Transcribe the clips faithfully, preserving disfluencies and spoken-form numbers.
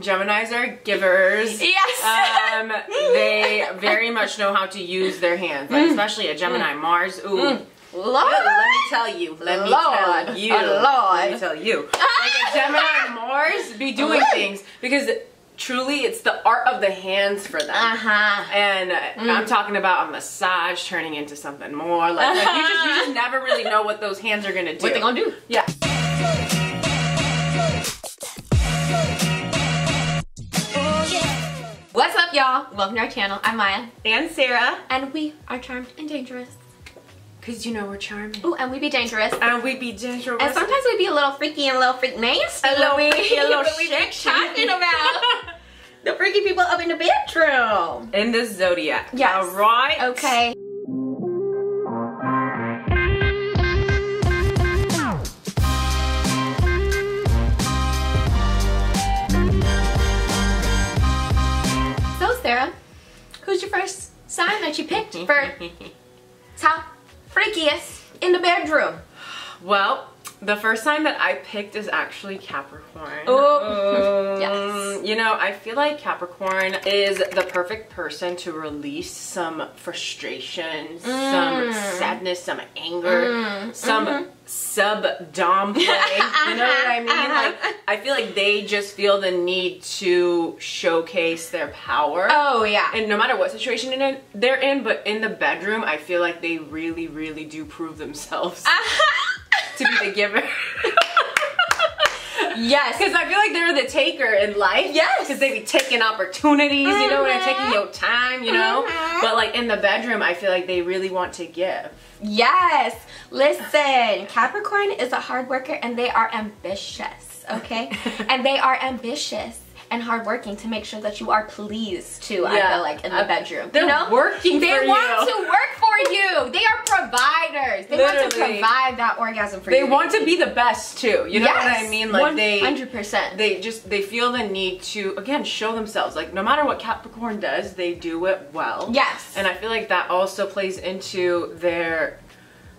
Geminis are givers. Yes. Um, they very much know how to use their hands, like mm. especially a Gemini. Mm. Mars. Ooh. Mm. Lord. Let me tell you. Let me Lord. tell you. Oh, Lord. Let me tell you. Like a Gemini Mars be doing things, because truly it's the art of the hands for them. Uh-huh. And mm. I'm talking about a massage turning into something more. Like, uh-huh. like you, just, you just never really know what those hands are going to do. What they going to do. Yeah. What's up, y'all? Welcome to our channel. I'm Maya. And Sarah. And we are charmed and dangerous. Because you know we're charming. Ooh, and we be dangerous. And we be dangerous. And sometimes we be a little freaky and a little freak nasty. A little freaky, a little shit. Talking about the freaky people up in the bedroom. In the zodiac. Yes. All right. Okay. So, Sarah, who's your first sign that you picked for top freakiest in the bedroom? Well, the first sign that I picked is actually Capricorn. Oh, um, yes. You know, I feel like Capricorn is the perfect person to release some frustration, mm. some sadness, some anger, mm. some mm-hmm. sub-dom play. You know what I mean? Like, I feel like they just feel the need to showcase their power. Oh, yeah. And no matter what situation they're in, but in the bedroom, I feel like they really, really do prove themselves. To be the giver. Yes. Because I feel like they're the taker in life. Yes. Because they be taking opportunities, mm-hmm. you know, and taking your time, you know. Mm-hmm. But like in the bedroom, I feel like they really want to give. Yes. Listen, Capricorn is a hard worker and they are ambitious, okay? And they are ambitious and hardworking to make sure that you are pleased too, yeah. I feel like, in the bedroom. They're you know? working they for you. They want to work for you. They are providers. They Literally. want to provide that orgasm for they you. They want to be the best too. You know yes. what I mean? Like one hundred percent. They, they just, they feel the need to, again, show themselves. Like, no matter what Capricorn does, they do it well. Yes. And I feel like that also plays into their,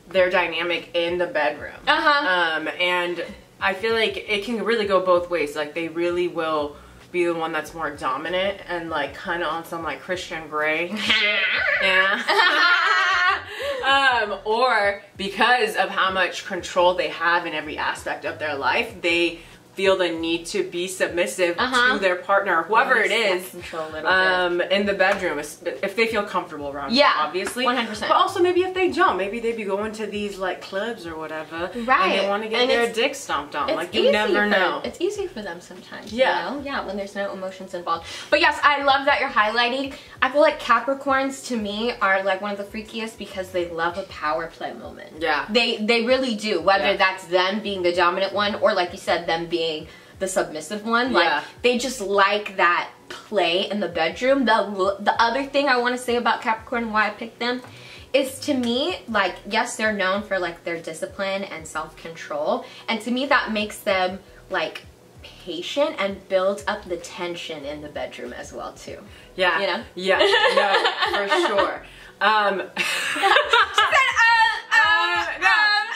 their dynamic in the bedroom. Uh-huh. Um, and I feel like it can really go both ways. Like, they really will be the one that's more dominant and like kind of on some like Christian Grey shit. Yeah. Um, or because of how much control they have in every aspect of their life, they feel the need to be submissive uh-huh. to their partner, whoever yes, it is, control a um, bit. in the bedroom, if they feel comfortable around yeah, them, obviously. one hundred percent. But also maybe if they jump, maybe they be going to these like clubs or whatever, right? And they want to get and their dick stomped on. Like, you never know. Them. It's easy for them sometimes, yeah. you know? Yeah, when there's no emotions involved. But yes, I love that you're highlighting. I feel like Capricorns, to me, are like one of the freakiest because they love a power play moment. Yeah. They, they really do, whether yeah. that's them being the dominant one or, like you said, them being the submissive one. Like yeah. they just like that play in the bedroom. The the other thing I want to say about Capricorn and why I picked them is, to me, like, yes, they're known for like their discipline and self-control, and to me that makes them like patient and builds up the tension in the bedroom as well too. Yeah, you know. Yeah, no, for sure. Um,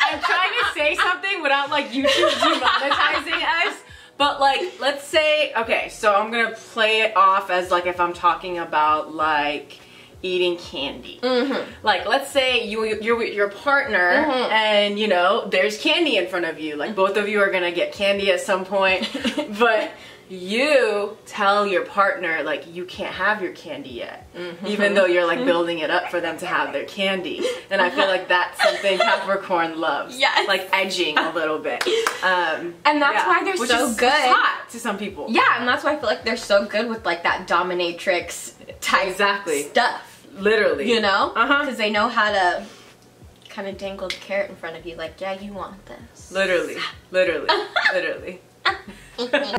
I'm trying to say something without like YouTube demonetizing us, but like, let's say, okay, so I'm gonna play it off as like if I'm talking about like eating candy. Mm-hmm. Like, let's say you, you're with your partner, mm-hmm. and you know, there's candy in front of you. Like, both of you are gonna get candy at some point, but you tell your partner like you can't have your candy yet, mm-hmm. even though you're like building it up for them to have their candy. And I feel like that's something Capricorn loves. Yes. Like edging a little bit. Um, and that's yeah. why they're Which so is good. hot to some people. Yeah, and that's why I feel like they're so good with like that dominatrix type exactly. stuff. Literally. You know? Uh-huh. Because they know how to kind of dangle the carrot in front of you. Like, yeah, you want this. Literally. Literally. Literally.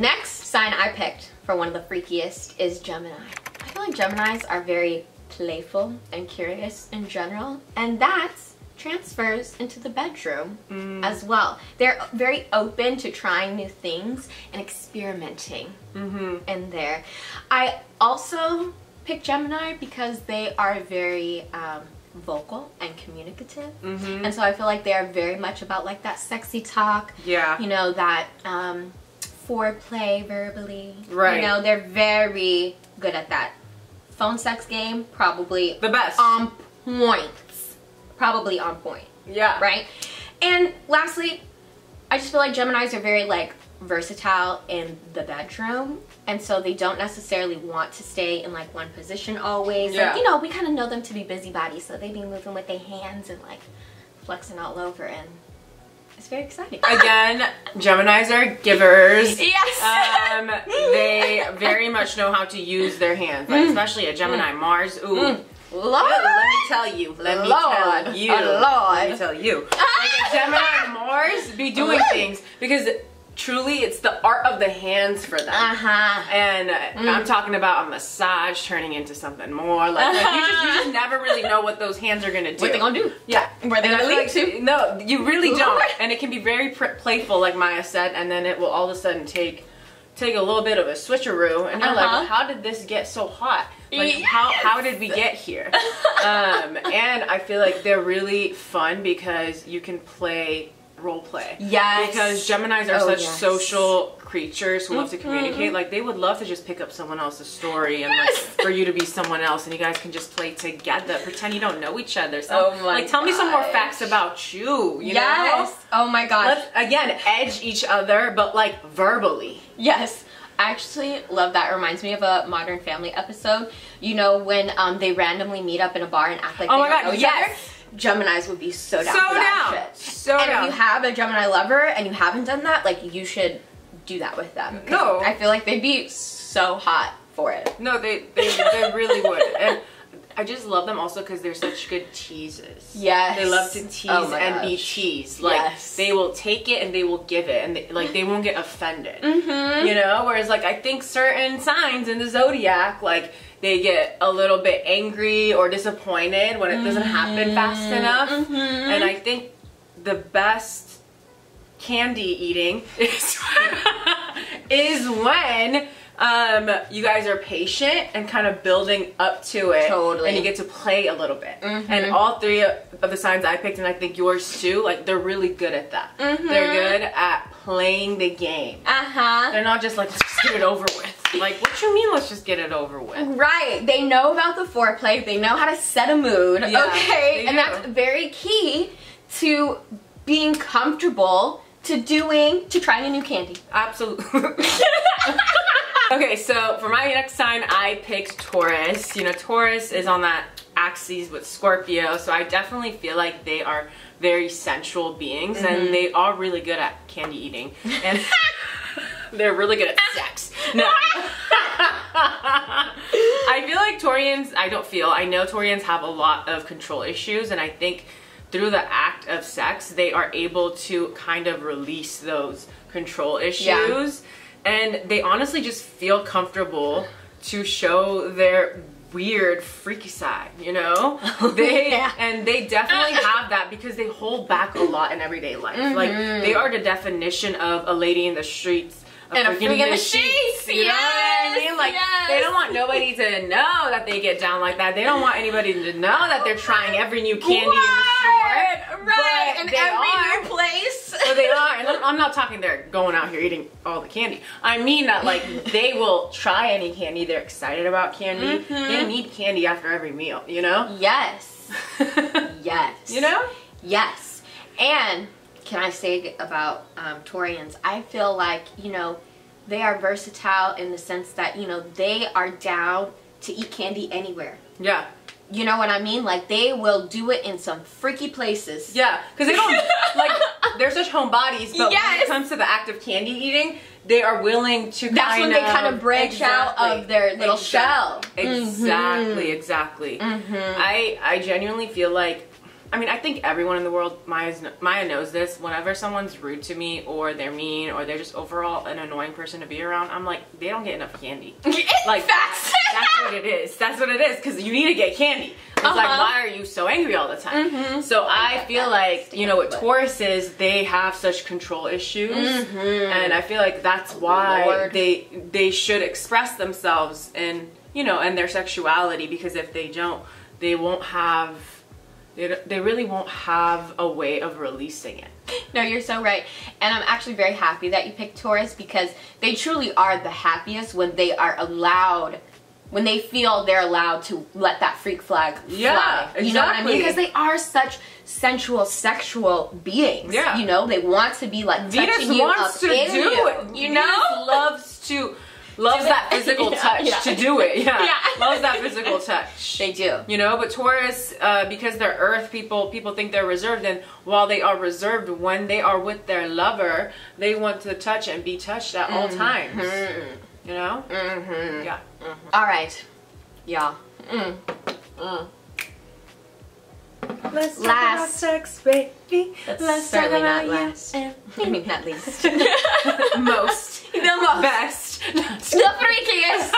Next sign I picked for one of the freakiest is Gemini. I feel like Geminis are very playful and curious in general, and that transfers into the bedroom mm. as well. They're very open to trying new things and experimenting mm-hmm. in there. I also picked Gemini because they are very um, vocal and communicative, mm-hmm. and so I feel like they are very much about like that sexy talk. Yeah, you know, that um foreplay verbally. Right. You know, they're very good at that. Phone sex game, probably the best. On point. Probably on point. Yeah. Right? And lastly, I just feel like Geminis are very like versatile in the bedroom, and so they don't necessarily want to stay in like one position always. Yeah. Like, you know, we kind of know them to be busybodies, so they be moving with their hands and like flexing all over, and it's very exciting. Again, Geminis are givers. Yes. Um, they very much know how to use their hands, like, mm. especially a Gemini. Mm. Mars. Ooh. Mm. Lord. Let me tell you. Let me Lord. tell you. Oh, Lord. Let me tell you. Like a Gemini and Mars be doing things, because truly it's the art of the hands for them. Uh-huh. And mm. I'm talking about a massage turning into something more. Like, uh-huh. like you, just, you just never really know what those hands are going to do. What they going to do. Yeah. Where they going to lead to. No, you really Lord. don't. And it can be very playful, like Maya said, and then it will all of a sudden take... take a little bit of a switcheroo, and you're uh-huh. like, how did this get so hot? Like, yes. how, how did we get here? Um, and I feel like they're really fun because you can play role play. Yes. Because Geminis are oh, such yes. social creatures who mm-hmm. love to communicate. Like, they would love to just pick up someone else's story and yes. like for you to be someone else, and you guys can just play together. Pretend you don't know each other. So, oh my like, tell gosh. me some more facts about you. you yes. know? Oh my gosh. Let's, again, edge each other, but like verbally. Yes. I actually love that. It reminds me of a Modern Family episode. You know, when um, they randomly meet up in a bar and act like oh they my don't God, know each yes. other? Geminis would be so down so for that down. shit. So and down. If you have a Gemini lover and you haven't done that, like, you should do that with them. No. I feel like they'd be so hot for it. No, they, they, they really would. And I just love them also because they're such good teasers. Yes. They love to tease oh and gosh. be teased. Like, yes. they will take it and they will give it. And, they, like, they won't get offended. Mm-hmm. You know? Whereas, like, I think certain signs in the zodiac, like, they get a little bit angry or disappointed when it doesn't happen fast enough. Mm-hmm. And I think the best candy eating is, is when um, you guys are patient and kind of building up to it. Totally. And you get to play a little bit. Mm-hmm. And all three of the signs I picked, and I think yours too, like, they're really good at that. Mm-hmm. They're good at playing the game. Uh-huh. They're not just like, let's just get it over with. Like, what you mean, let's just get it over with? Right. They know about the foreplay. They know how to set a mood. Yeah, okay. And that's very key to being comfortable to doing, to trying a new candy. Absolutely. Okay, so for my next sign, I picked Taurus. You know, Taurus is on that axis with Scorpio, so I definitely feel like they are very sensual beings, mm-hmm. and they are really good at candy eating. And they're really good at sex. No. I feel like Taurians, I don't feel, I know Taurians have a lot of control issues, and I think through the act of sex, they are able to kind of release those control issues. Yeah. And they honestly just feel comfortable to show their weird, freaky side, you know? They yeah. And they definitely have that because they hold back a lot in everyday life. Mm-hmm. Like, they are the definition of a lady in the streets. A and a freak in the sheets, you yes, know what I mean? Like, yes. they don't want nobody to know that they get down like that. They don't want anybody to know that they're trying every new candy what? in the store. Right, and every are. new place. So they are, and I'm not talking they're going out here eating all the candy. I mean that, like, they will try any candy. They're excited about candy. Mm-hmm. They need candy after every meal, you know? Yes. Yes. You know? Yes. And... can I say about um, Taurians? I feel like, you know, they are versatile in the sense that, you know, they are down to eat candy anywhere. Yeah. You know what I mean? Like, they will do it in some freaky places. Yeah, because they don't, like, they're such homebodies, but yes. when it comes to the act of candy eating, they are willing to kind of... That's when they kind of branch exactly, out of their little exactly, shell. Exactly, mm-hmm. exactly. Mm-hmm. I, I genuinely feel like, I mean, I think everyone in the world, Maya's, Maya knows this, whenever someone's rude to me or they're mean or they're just overall an annoying person to be around, I'm like, they don't get enough candy. Like, facts. That's what it is. That's what it is, because you need to get candy. It's uh-huh. like, why are you so angry all the time? Mm-hmm. So I, I feel like, you know, with Tauruses, they have such control issues. Mm-hmm. And I feel like that's why Lord. they they should express themselves in, you know, in their sexuality, because if they don't, they won't have... They, they really won't have a way of releasing it. No, you're so right. And I'm actually very happy that you picked Taurus, because they truly are the happiest when they are allowed, when they feel they're allowed to let that freak flag fly. Yeah, exactly. You know what I mean? Because they are such sensual, sexual beings. Yeah. You know, they want to be like touching Venus you wants up to do you. It. You know? Venus loves to... Loves do that it. physical yeah, touch yeah. to do it. Yeah. yeah. Loves that physical touch. They do. You know, but Taurus, uh, because they're earth, people people think they're reserved, and while they are reserved, when they are with their lover, they want to touch and be touched at mm-hmm. all times. Mm-hmm. You know? Mm-hmm. Yeah. Mm-hmm. All right. Yeah. Mm. Mm. Let's talk about sex, baby. That's Let's talk about last. And maybe not least. Most. The most. Best. The freakiest.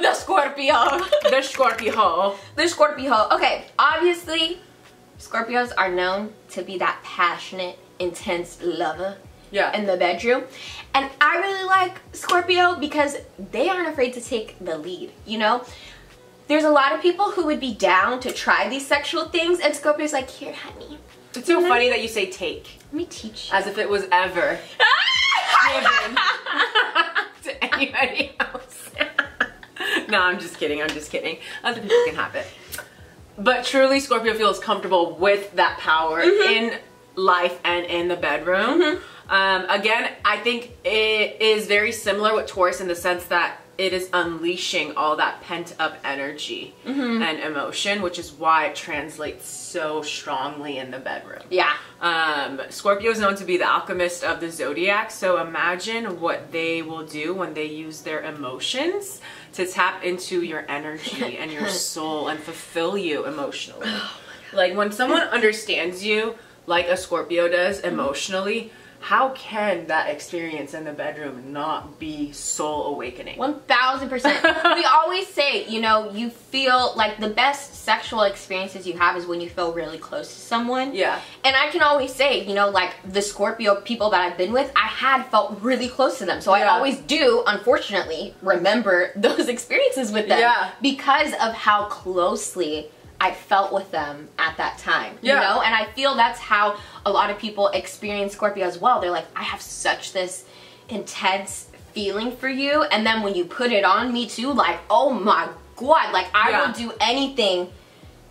The Scorpio. The Scorpio. The Scorpio. Okay, obviously, Scorpios are known to be that passionate, intense lover. Yeah. In the bedroom. And I really like Scorpio because they aren't afraid to take the lead, you know? There's a lot of people who would be down to try these sexual things, and Scorpio's like, here, honey. It's so funny me, that you say take. Let me teach you. As if it was ever given to anybody else. No, I'm just kidding. I'm just kidding. Other people can have it. But truly, Scorpio feels comfortable with that power mm-hmm. in life and in the bedroom. Mm-hmm. um, again, I think it is very similar with Taurus in the sense that it is unleashing all that pent-up energy mm-hmm. and emotion, which is why it translates so strongly in the bedroom. Yeah. Um, Scorpio is known to be the alchemist of the zodiac, so imagine what they will do when they use their emotions to tap into your energy and your soul and fulfill you emotionally. Oh my God. Like, when someone understands you, like a Scorpio does emotionally, mm-hmm. how can that experience in the bedroom not be soul awakening? one thousand percent. We always say, you know, you feel like the best sexual experiences you have is when you feel really close to someone. Yeah. And I can always say, you know, like the Scorpio people that I've been with, I had felt really close to them. So yeah. I always do, unfortunately, remember those experiences with them yeah. because of how closely I felt with them at that time, yeah. you know? And I feel that's how a lot of people experience Scorpio as well. They're like, I have such this intense feeling for you. And then when you put it on me too, like, oh my God, like I yeah. will do anything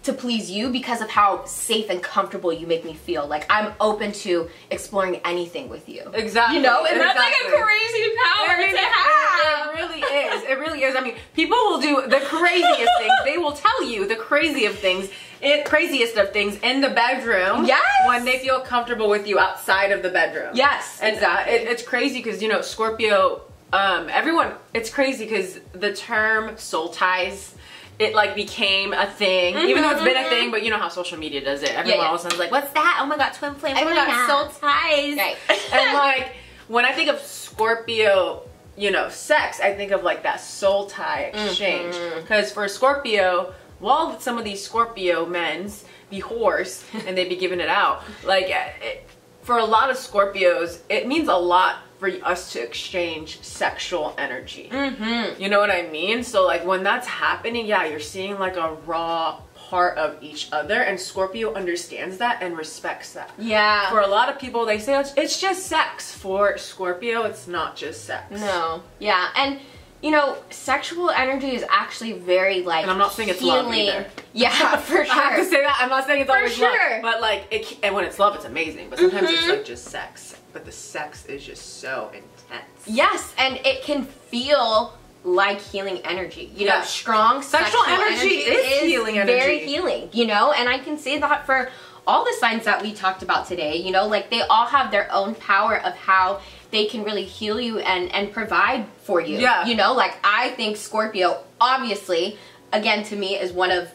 to please you because of how safe and comfortable you make me feel. Like, I'm open to exploring anything with you. Exactly. You know, and exactly. that's like a crazy power I mean, to have. It really is. It really is. I mean, people will do the craziest things. They will tell you the craziest of things, it, craziest of things in the bedroom. Yes. When they feel comfortable with you outside of the bedroom. Yes. And exactly. it, it's crazy because, you know, Scorpio, um, everyone, it's crazy because the term soul ties, it like became a thing, mm-hmm, even though it's been a thing, but you know how social media does it. Everyone yeah, yeah. all of a sudden's like, what's that? Oh my God, twin flame. Oh my God, soul ties. Right. And like, when I think of Scorpio, you know, sex, I think of like that soul tie exchange. Because mm-hmm. for Scorpio, while some of these Scorpio men's be whores and they be giving it out, like it, for a lot of Scorpios, it means a lot for us to exchange sexual energy. Mm-hmm. You know what I mean? So like when that's happening, yeah, you're seeing like a raw part of each other, and Scorpio understands that and respects that. Yeah. For a lot of people, they say it's just sex. For Scorpio, it's not just sex. No. Yeah. And you know, sexual energy is actually very like and I'm not saying it's healing. Love either. Yeah, for sure. I have to say that. I'm not saying it's for always sure. love, but like it, and when it's love, it's amazing. But sometimes mm-hmm. it's like just sex. But the sex is just so intense. Yes, and it can feel like healing energy. You yeah. know, strong sexual, sexual energy, energy is, is healing energy. Very healing, you know? And I can say that for all the signs that we talked about today, you know, like they all have their own power of how they can really heal you and, and provide for you. Yeah. You know, like I think Scorpio, obviously, again, to me is one of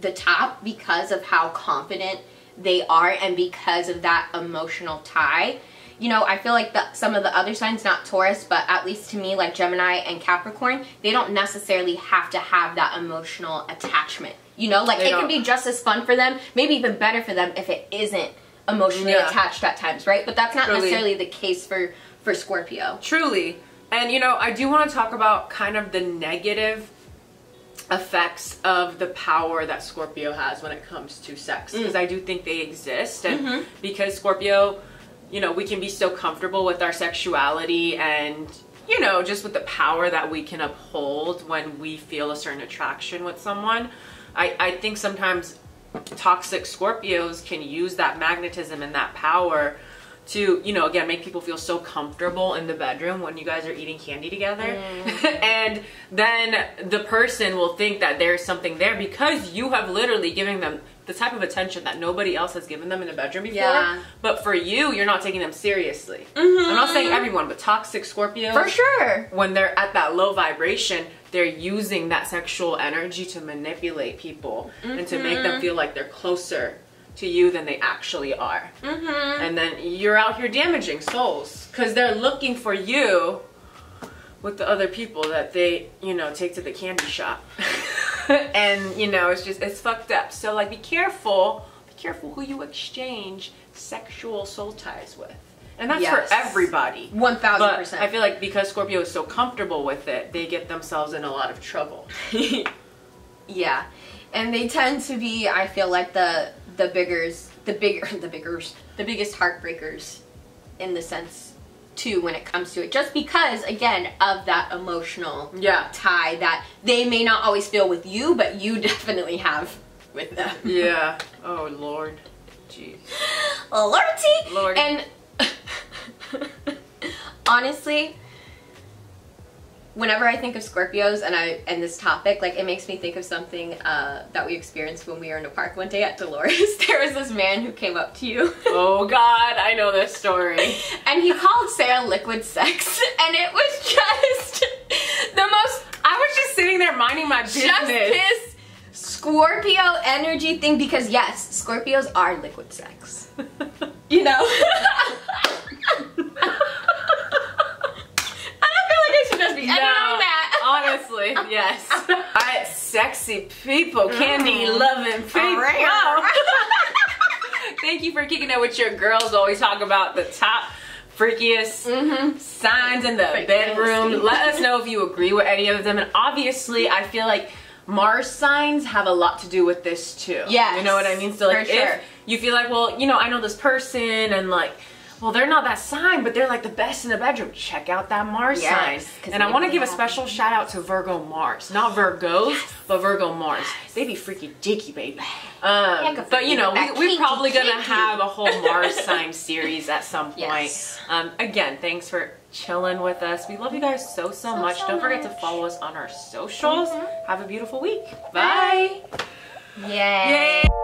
the top because of how confident they are and because of that emotional tie. You know, I feel like the, some of the other signs, not Taurus, but at least to me, like Gemini and Capricorn, they don't necessarily have to have that emotional attachment. You know, like they it don't. can be just as fun for them, maybe even better for them if it isn't emotionally yeah. attached at times, right? But that's not Truly. necessarily the case for, for Scorpio. Truly. And, you know, I do want to talk about kind of the negative effects of the power that Scorpio has when it comes to sex, because mm. I do think they exist, and mm-hmm. because Scorpio, you know, we can be so comfortable with our sexuality and, you know, just with the power that we can uphold when we feel a certain attraction with someone. I, I think sometimes toxic Scorpios can use that magnetism and that power to, you know, again, make people feel so comfortable in the bedroom when you guys are eating candy together. Mm. And then the person will think that there's something there because you have literally given them the type of attention that nobody else has given them in a bedroom before. Yeah. But for you, you're not taking them seriously. Mm-hmm. I'm not saying everyone, but toxic Scorpios, for sure, when they're at that low vibration, they're using that sexual energy to manipulate people mm-hmm. and to make them feel like they're closer to you than they actually are. Mm-hmm. And then you're out here damaging souls because they're looking for you with the other people that they, you know, take to the candy shop. And, you know, it's just, it's fucked up. So, like, be careful. Be careful who you exchange sexual soul ties with. And that's yes. for everybody. one thousand percent. But I feel like because Scorpio is so comfortable with it, they get themselves in a lot of trouble. Yeah. And they tend to be, I feel like, the the biggers, the bigger, the biggers, the biggest heartbreakers in the sense, too, when it comes to it. Just because, again, of that emotional yeah. tie that they may not always feel with you, but you definitely have with them. Yeah. Oh, Lord. Jeez. Lordy. Lord. And honestly, whenever I think of Scorpios and I and this topic, like, it makes me think of something uh, that we experienced when we were in a park one day at Dolores. There was this man who came up to you. Oh God, I know this story. And he called Sarah liquid sex, and it was just the most. I was just sitting there minding my business. Just this Scorpio energy thing, because yes, Scorpios are liquid sex. You know. No, that. Honestly, yes. I, sexy people, candy loving people. All right, all right. Thank you for kicking it with your girls. Always talk about the top freakiest mm-hmm. signs in the Freaky bedroom. Nasty. Let us know if you agree with any of them. And obviously, I feel like Mars signs have a lot to do with this too. Yeah, you know what I mean. So, like, for sure. If you feel like, well, you know, I know this person, and like, well, they're not that sign, but they're like the best in the bedroom. Check out that Mars yes, sign. And I want to give a special happen. shout out to Virgo Mars. Not Virgos, yes. but Virgo Mars. Yes. They be freaky dicky, baby. Um, yeah, but, you know, we, we're kinky, probably going to have a whole Mars sign series at some point. Yes. Um, again, thanks for chilling with us. We love you guys so, so, so much. So Don't forget much. to follow us on our socials. Mm-hmm. Have a beautiful week. Bye. Bye. Yay. Yay.